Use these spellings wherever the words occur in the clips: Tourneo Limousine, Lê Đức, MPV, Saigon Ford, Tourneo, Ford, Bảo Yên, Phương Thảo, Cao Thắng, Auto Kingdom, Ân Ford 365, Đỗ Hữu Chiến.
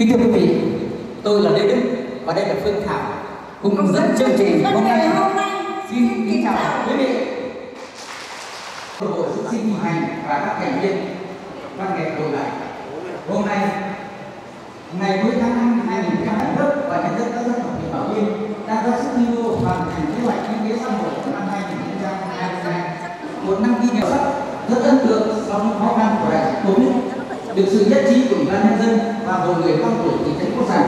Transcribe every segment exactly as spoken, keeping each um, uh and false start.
Kính thưa quý vị, tôi là Lê Đức và đây là Phương Thảo cùng dẫn chương trình hôm nay. Xin kính chào quý vị. Hội Diễn sinh Hình Hành và các thành viên văn nghệ đội lại hôm nay ngày cuối tháng năm hai nghìn không trăm hai mươi mốt và nhân dân các dân tộc tỉnh Bảo Yên đã ra sức thi đua hoàn thành kế hoạch kinh tế xã hội của năm hai nghìn không trăm hai mươi hai, một năm ghi nhận rất ấn tượng song khó khăn của đại dịch Covid, được sự nhất trí của Ủy ban nhân dân và hội người cao tuổi thị trấn Quốc Sản.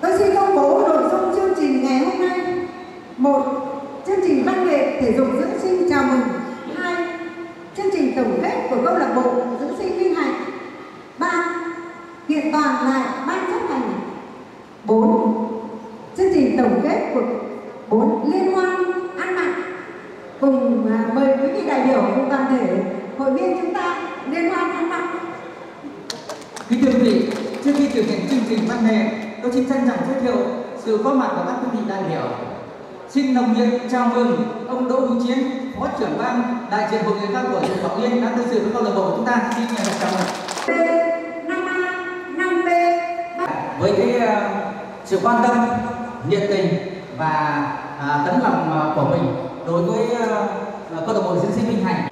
Tôi xin công bố nội dung chương trình ngày hôm nay: một, chương trình văn nghệ thể dục dưỡng sinh chào mừng; hai, chương trình tổng kết của câu lạc bộ dưỡng sinh Linh Hạnh; ba, kiện toàn lại ban chấp hành; bốn, chương trình tổng kết của bốn liên hoan ăn mặn. Cùng mời quý vị đại biểu cùng toàn thể hội viên chúng ta liên hoan ăn mặn. Kính thưa quý vị, trước khi thực hiện chương trình văn nghệ, tôi xin trân trọng giới thiệu sự có mặt của các quý vị đại biểu. Xin nồng nhiệt chào mừng ông Đỗ Hữu Chiến, Phó trưởng ban, đại diện hội người cao tuổi tỉnh Bảo Yên đã tới dự với câu lạc bộ chúng ta. Xin nhiệt liệt chào mừng. năm A, năm B với cái uh, sự quan tâm, nhiệt tình và uh, tấm lòng uh, của mình đối với uh, câu lạc bộ diễn sinh Hình Hành.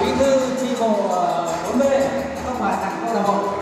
Bí thư chi bộ bốn B, các bạn tặng câu lạc bộ.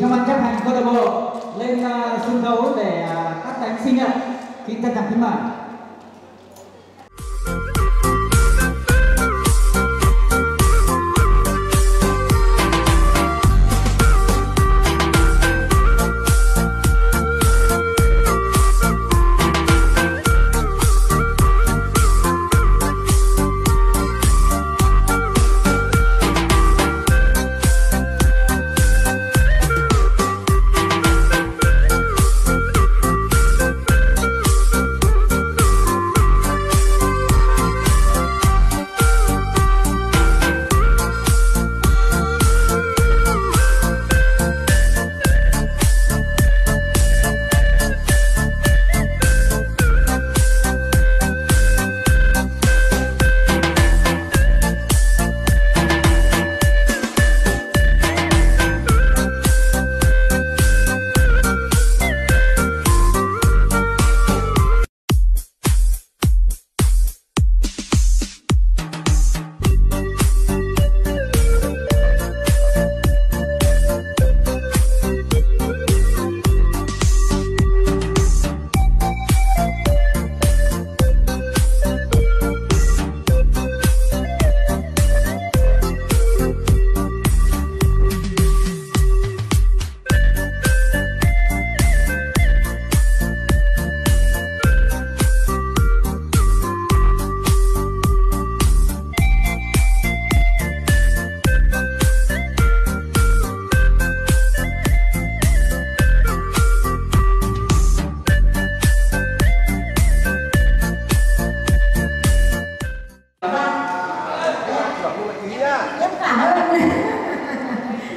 để cho ban chấp hành câu lạc bộ lên uh, sân khấu để uh, cắt cánh sinh nhật. Xin trân trọng kính mời.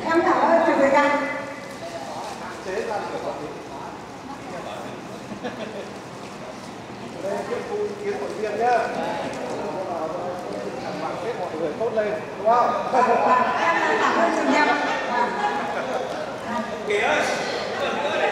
Em cảm ơn chị em. Kìa ơi.